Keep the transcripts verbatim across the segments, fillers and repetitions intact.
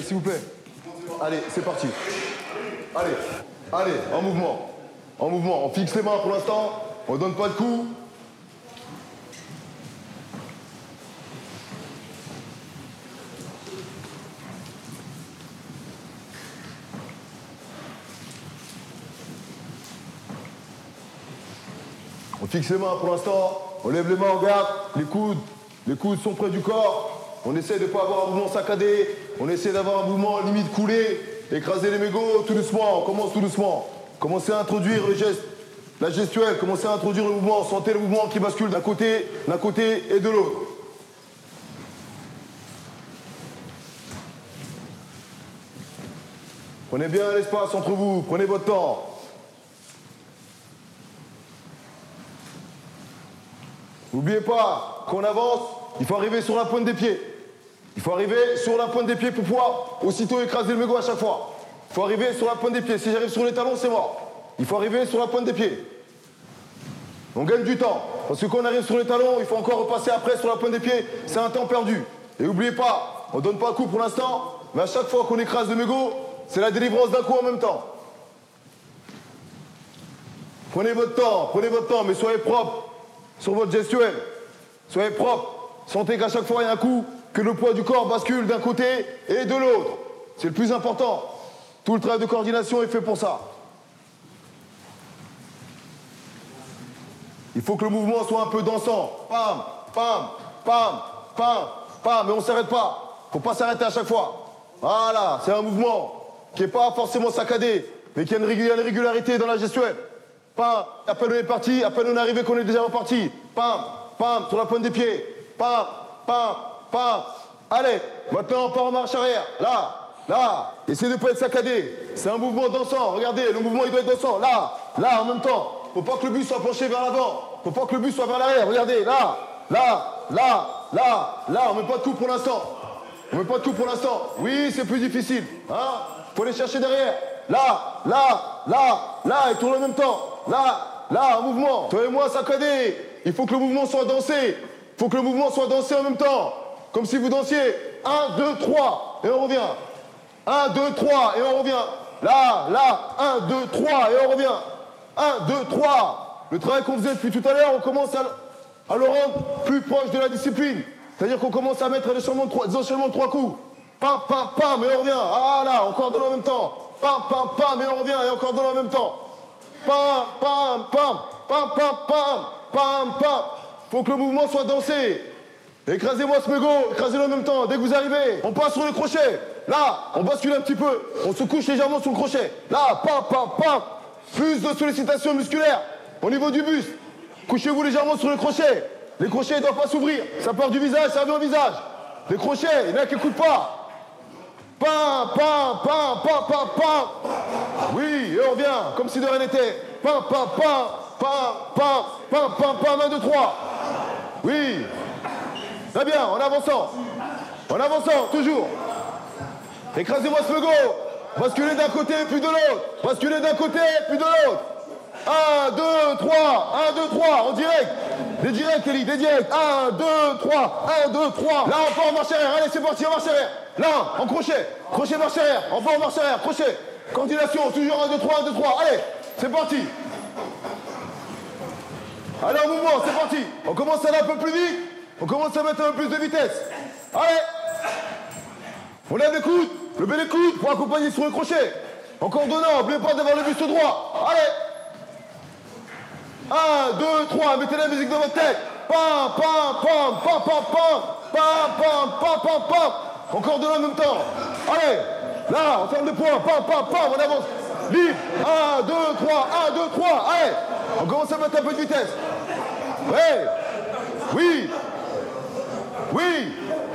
Allez, s'il vous plaît. Allez, c'est parti. Allez, allez, en mouvement. En mouvement, on fixe les mains pour l'instant. On ne donne pas de coups. On fixe les mains pour l'instant. On lève les mains, on garde les coudes. Les coudes sont près du corps. On essaie de ne pas avoir un mouvement saccadé. On essaie d'avoir un mouvement limite coulé. Écraser les mégots tout doucement. On commence tout doucement. Commencez à introduire le geste, la gestuelle. Commencez à introduire le mouvement. Sentez le mouvement qui bascule d'un côté, d'un côté et de l'autre. Prenez bien l'espace entre vous. Prenez votre temps. N'oubliez pas qu'on avance, il faut arriver sur la pointe des pieds. Il faut arriver sur la pointe des pieds pour pouvoir aussitôt écraser le mégot à chaque fois. Il faut arriver sur la pointe des pieds. Si j'arrive sur les talons, c'est mort. Il faut arriver sur la pointe des pieds. On gagne du temps. Parce que quand on arrive sur les talons, il faut encore repasser après sur la pointe des pieds. C'est un temps perdu. Et n'oubliez pas, on ne donne pas un coup pour l'instant, mais à chaque fois qu'on écrase le mégot, c'est la délivrance d'un coup en même temps. Prenez votre temps, prenez votre temps, mais soyez propre. Sur votre gestuelle, soyez propre. Sentez qu'à chaque fois, il y a un coup, que le poids du corps bascule d'un côté et de l'autre. C'est le plus important. Tout le travail de coordination est fait pour ça. Il faut que le mouvement soit un peu dansant. Pam, pam, pam, pam, pam. Mais on ne s'arrête pas. Il ne faut pas s'arrêter à chaque fois. Voilà, c'est un mouvement qui n'est pas forcément saccadé, mais qui a une régularité dans la gestuelle. Pam, à peine on est parti, à peine on est arrivé qu'on est déjà reparti. Pam, pam, sur la pointe des pieds. Pam, pam, pam. Allez, maintenant on part en marche arrière. Là, là. Essayez de ne pas être saccadé. C'est un mouvement dansant. Regardez, le mouvement il doit être dansant. Là, là en même temps. Faut pas que le bus soit penché vers l'avant. Faut pas que le bus soit vers l'arrière. Regardez, là, là, là, là, là. On met pas de coup pour l'instant. On met pas de coup pour l'instant. Oui, c'est plus difficile. Hein? Faut les chercher derrière. Là, là, là, là. Et tourne en même temps. Là, là, un mouvement. Toi et moi, saccadé. Il faut que le mouvement soit dansé. Il faut que le mouvement soit dansé en même temps. Comme si vous dansiez. un, deux, trois. Et on revient. un, deux, trois. Et on revient. Là, là. un, deux, trois. Et on revient. un, deux, trois. Le travail qu'on faisait depuis tout à l'heure, on commence à le rendre plus proche de la discipline. C'est-à-dire qu'on commence à mettre des enchaînements de trois coups. Pam, pam, pam. Et on revient. Ah là, encore dans le même temps. Pam, pam, pam. Et on revient. Et encore dans le même temps. Pam, pam, pam, pam, pam, pam, pam, pam. Faut que le mouvement soit dansé. Écrasez-moi ce mégot, écrasez-le en même temps. Dès que vous arrivez, on passe sur le crochet. Là, on bascule un petit peu. On se couche légèrement sur le crochet. Là, pam, pam, pam. Plus de sollicitation musculaire au niveau du buste. Couchez-vous légèrement sur le crochet. Les crochets ne doivent pas s'ouvrir. Ça part du visage, ça vient au visage. Les crochets, il y en a qui n'écoutent pas. Pam, pam, pam, pam, pam, pam. Oui, et on revient, comme si de rien n'était. Pam, pam, pam, pam, pam, pam, pam, pam, un, deux, trois. Oui. Très bien, en avançant. En avançant, toujours. Écrasez-moi ce logo. Basculez d'un côté, puis de l'autre. Basculez d'un côté, puis de l'autre. un, deux, trois. un, deux, trois, en direct. Des directs, Ellie, des directs. un, deux, trois. un, deux, trois. Là, on part en marche arrière. Allez, c'est parti, en marche arrière. Là, en crochet, crochet marche arrière, enfin en marche arrière, crochet, coordination, toujours un, deux, trois, un, deux, trois, allez, c'est parti. Allez, en mouvement, c'est parti. On commence à aller un peu plus vite, on commence à mettre un peu plus de vitesse. Allez, on lève les coudes, levez les coudes pour accompagner sur le crochet. En coordonnant, n'oubliez pas d'avoir le buste droit, allez. un, deux, trois, mettez la musique dans votre tête. Pam, pam, pam, pam, pam, pam, pam, pam, pam, pam. Encore deux en même temps. Allez, là, on ferme les poings. Pam, pam, pam, on avance. Libre. un, deux, trois. un, deux, trois. Allez, on commence à mettre un peu de vitesse. Ouais. Oui. Oui.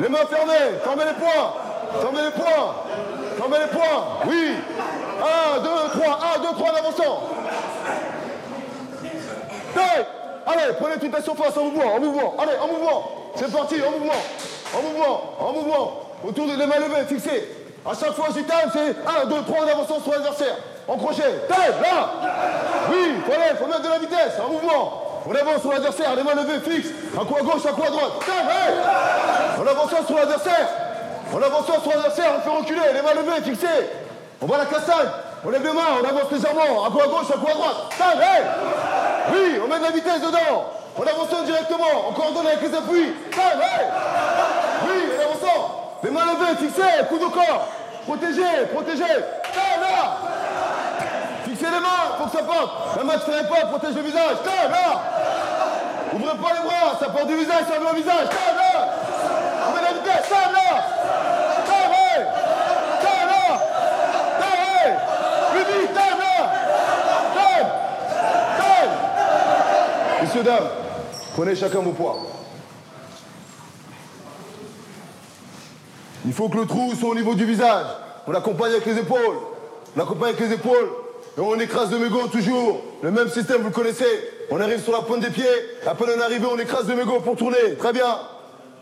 Les mains fermées. Fermez les poings. Fermez les poings. Fermez les poings. Oui. un, deux, trois. un, deux, trois, en avançant. Allez, allez, prenez toute la surface en mouvement. En mouvement. Allez, en mouvement. C'est parti, en mouvement. En mouvement. En mouvement. Autour des mains levées, fixées. À chaque fois, j'y time, c'est un, deux, trois, en avançant sur l'adversaire. En crochet. Time, là. Oui, il faut, faut mettre de la vitesse. En mouvement. On avance sur l'adversaire, les mains levées, fixes. Un coup à gauche, un coup à droite. Time, hey. En avançant sur l'adversaire. On avance sur son adversaire, on fait reculer, les mains levées, fixées. On va à la cassagne, on lève les mains, on avance légèrement, un coup à gauche, un coup à droite. Taille, hey. Oui, on met de la vitesse dedans. On avance directement, on coordonne avec les appuis. Taille, hey. Oui, on avance. Les mains levées, fixées, coude au corps. Protégez, protégez. Taille, là. Fixez les mains, faut que ça porte. La main qui fait pas, protège le visage. Taille, là. Ouvrez pas les bras, ça porte du visage, ça ouvre le visage. Taille, là. On met la vitesse, taille, là. Messieurs, dames, prenez chacun vos poids. Il faut que le trou soit au niveau du visage. On l'accompagne avec les épaules. On l'accompagne avec les épaules. Et on écrase le mégot toujours. Le même système, vous le connaissez. On arrive sur la pointe des pieds. À peine on est arrivé, on écrase le mégot pour tourner. Très bien.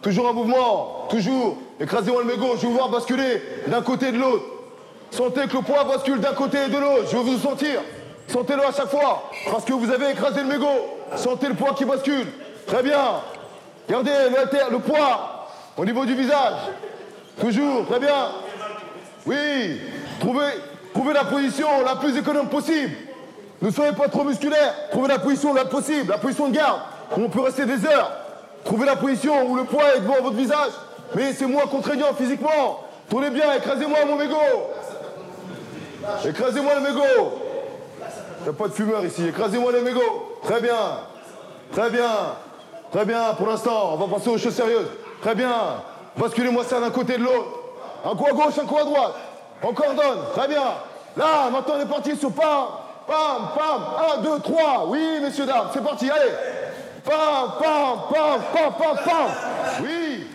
Toujours en mouvement. Toujours. Écrasez-moi le mégot. Je vais vous voir basculer d'un côté et de l'autre. Sentez que le poids bascule d'un côté et de l'autre. Je veux vous sentir. Sentez-le à chaque fois. Parce que vous avez écrasé le mégot. Sentez le poids qui bascule. Très bien. Gardez le, terre, le poids au niveau du visage. Toujours. Très bien. Oui. Trouvez, trouvez la position la plus économe possible. Ne soyez pas trop musculaire. Trouvez la position la possible, la position de garde, où on peut rester des heures. Trouvez la position où le poids est devant votre visage, mais c'est moins contraignant physiquement. Tournez bien. Écrasez-moi mon mégot. Écrasez-moi le mégot. Il n'y a pas de fumeur ici. Écrasez-moi le mégot. Très bien, très bien, très bien, pour l'instant, on va passer aux choses sérieuses. Très bien, basculez-moi ça d'un côté et de l'autre. Un coup à gauche, un coup à droite. On coordonne, très bien. Là, maintenant on est parti sur pam, pam, pam, un, deux, trois. Oui, messieurs, dames, c'est parti, allez. Pam, pam, pam, pam, pam, pam. Oui,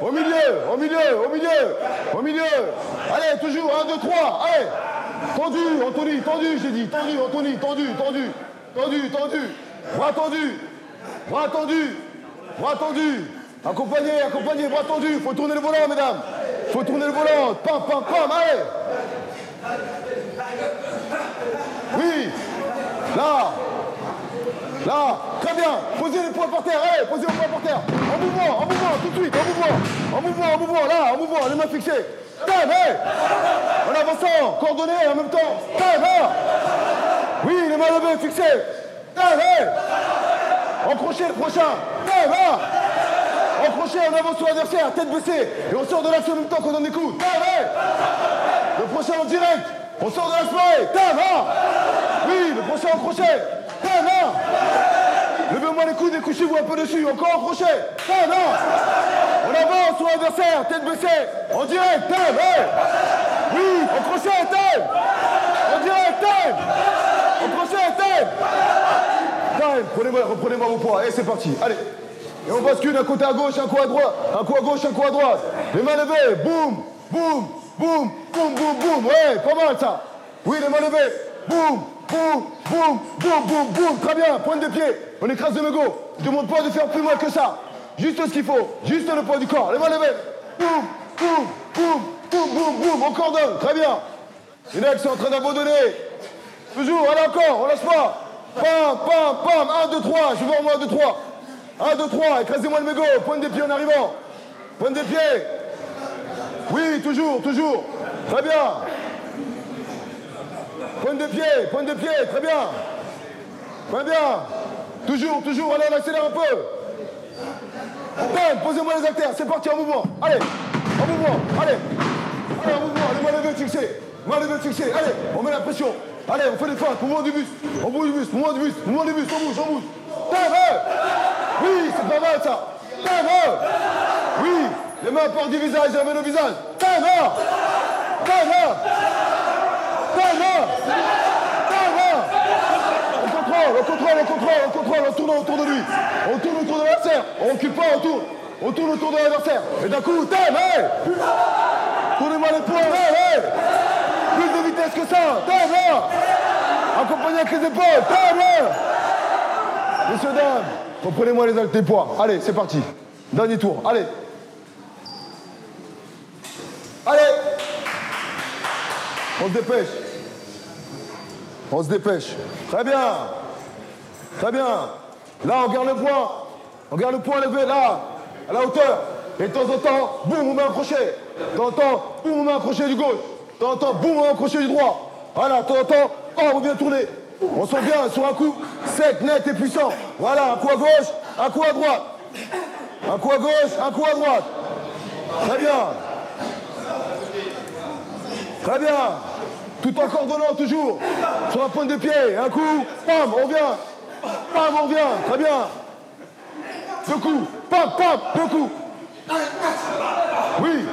au milieu, au milieu, au milieu, au milieu. Allez, toujours, un, deux, trois, allez. Tendu, Anthony, tendu, j'ai dit, tendu, Anthony, tendu, tendu. Tendu, tendu, bras tendu, bras tendu, bras tendu, accompagné, accompagné, bras tendu, faut tourner le volant, mesdames, faut tourner le volant, pam, pam, pam, allez. Oui, là, là, très bien, posez les poings par terre, allez, posez les poings par terre, en mouvement, en mouvement, tout de suite, en mouvement, en mouvement, en mouvement, là, en mouvement, les mains fixées, time, hey, en avançant, coordonné en même temps, time, là. Oui, les mains levées, fixées. Encrochez le prochain. Encrochez, on avance sur l'adversaire, tête baissée. Et on sort de l'action en même temps qu'on en écoute. Le prochain en direct. On sort de la soirée. Oui, le prochain encroché. Levez-moi les coudes et couchez-vous un peu dessus. Encore encroché. On avance sur l'adversaire, tête baissée. En direct. Oui, encroché. En direct. Time, prenez-moi, reprenez-moi vos poids, et c'est parti, allez. Et on bascule d'un côté à gauche, un coup à droite, un coup à gauche, un coup à droite. Les mains levées, boum, boum, boum, boum, boum, boum, ouais, pas mal ça. Oui, les mains levées, boum, boum, boum, boum, boum, boum, très bien, pointe de pied, on écrase le mégot. Je ne demande pas de faire plus mal que ça, juste ce qu'il faut, juste le poids du corps, les mains levées, boum, boum, boum, boum, boum, boum, on coordonne, très bien. Les mecs sont en train d'abandonner. Toujours, allez encore, on lâche pas. Pam, pam, pam, un, deux, trois, je vais en moi, un, deux, trois. un, deux, trois, écrasez-moi le mégot, pointe des pieds en arrivant. Pointe des pieds. Oui, toujours, toujours. Très bien. Pointe des pieds, pointe des pieds, très bien. Très bien. Toujours, toujours, allez, on accélère un peu. Bam, posez-moi les haltères, c'est parti, en mouvement. Allez, en mouvement, allez. Allez, en mouvement, allez, main levée fixée. Main levée fixée, allez, on met la pression. Allez, on fait des feintes, mouvement du bus, on bouge du bus, mouvement du bus, mouvement du bus, on bouge, on bouge. Time, hey. Oui, c'est pas mal ça. Time, hey. Oui, les mains portent du visage, les mains au visage. Time, hey. Time, hey. Time, hey. Time, hey. On contrôle, on contrôle, on contrôle, on contrôle, on tourne autour de lui. On tourne autour de l'adversaire, on recule pas, on tourne. On tourne autour de l'adversaire. Et d'un coup, time, hey. Tournez-moi les poings, hey, hey. Plus de vitesse que ça, time, hey. Accompagné avec les épaules, time, hey. Messieurs, dames, reprenez-moi les haltères poids. Allez, c'est parti. Dernier tour, allez. Allez. On se dépêche. On se dépêche. Très bien. Très bien. Là, on garde le point. On garde le point levé, là, à la hauteur. Et de temps en temps, boum, on met un crochet. T'entends, boum, un crochet du gauche. T'entends, boum, un crochet du droit. Voilà, t'entends, oh, on vient tourner. On sent bien sur un coup sec, net et puissant. Voilà, un coup à gauche, un coup à droite. Un coup à gauche, un coup à droite. Très bien. Très bien. Tout en coordonnant toujours. Sur la pointe des pieds. Un coup, pam, on vient. Pam, on vient. Très bien. Deux coups. Pam, pam, deux coups. Oui.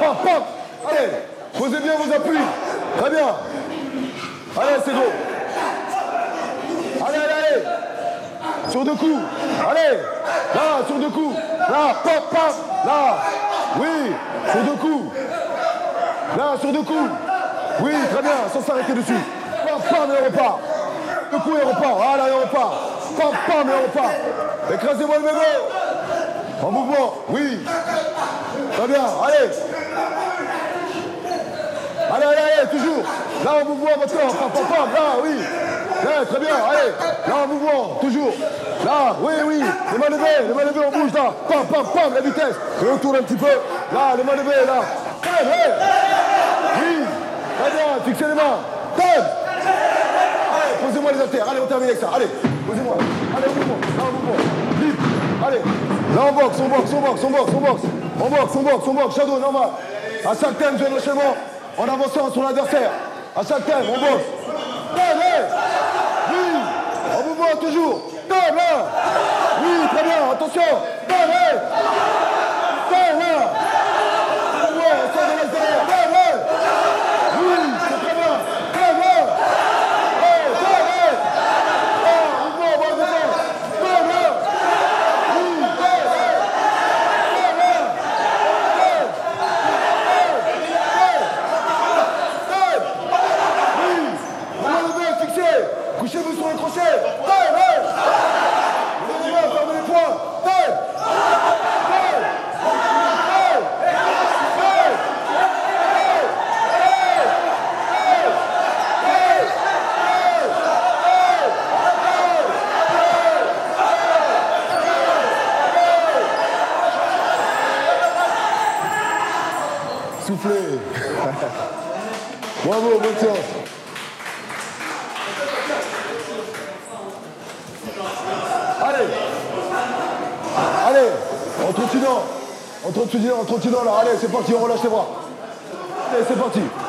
Pam, pam. Allez. Posez bien vos appuis. Très bien. Allez, c'est bon. Allez, allez, allez. Sur deux coups. Allez. Là, sur deux coups. Là, pop, pop. Là. Oui. Sur deux coups. Là, sur deux coups. Oui, très bien. Sans s'arrêter dessus. Pam, pam, et on repart. Deux coups et on repart. Ah là, et on repart. Pam, pam, et on repart. Écrasez-moi le bébé. En mouvement. Oui. Très bien. Allez. Allez, allez, allez, toujours. Là, en mouvement, maintenant. Pam, pam, pam. Là, oui. Là, très bien. Allez. Là, en mouvement. Toujours. Là, oui, oui. Les mains levées. Les mains levées, on bouge, là. Pam, pam, pam. La vitesse. Et on tourne un petit peu. Là, les mains levées, là. Hey, hey. Oui. Très bien. Fixez les mains. Pam. Allez, posez-moi les haltères. Allez, on termine avec ça. Allez, posez-moi. Allez, en mouvement. Là, en mouvement. Libre. Allez. Là, on boxe, on boxe, on boxe, on boxe, on boxe. On boxe, on boxe, on boxe. Shadow, normal. À chaque thème, je vais l'enchaînement. En avançant sur l'adversaire, à chaque thème, on bosse. Thème, oui, en mouvement toujours. Thème, oui, très bien, attention. Thème, thème, en mouvement, on sort de l'adversaire. Thème, oui, c'est très bien. Thème, thème, en mouvement, on va descendre. Thème, oui, thème, thème. Couchez-vous sur le crochet. Taille, hey. Vous allez bien, fermez les poings. Taille. Taille. Taille. Taille. Taille. Taille. Taille. Taille. Taille. Soufflez. Bravo, bonne chance. Allez, en trottinant, en trottinant, en trottinant là, allez, c'est parti, on relâche les bras. Allez, c'est parti.